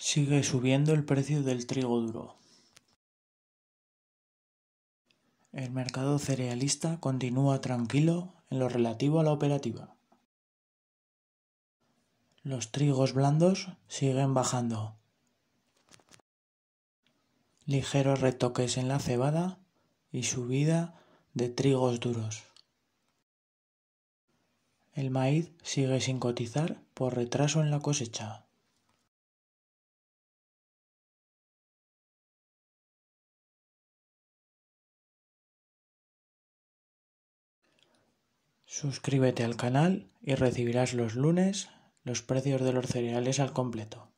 Sigue subiendo el precio del trigo duro. El mercado cerealista continúa tranquilo en lo relativo a la operativa. Los trigos blandos siguen bajando. Ligeros retoques en la cebada y subida de trigos duros. El maíz sigue sin cotizar por retraso en la cosecha. Suscríbete al canal y recibirás los lunes los precios de los cereales al completo.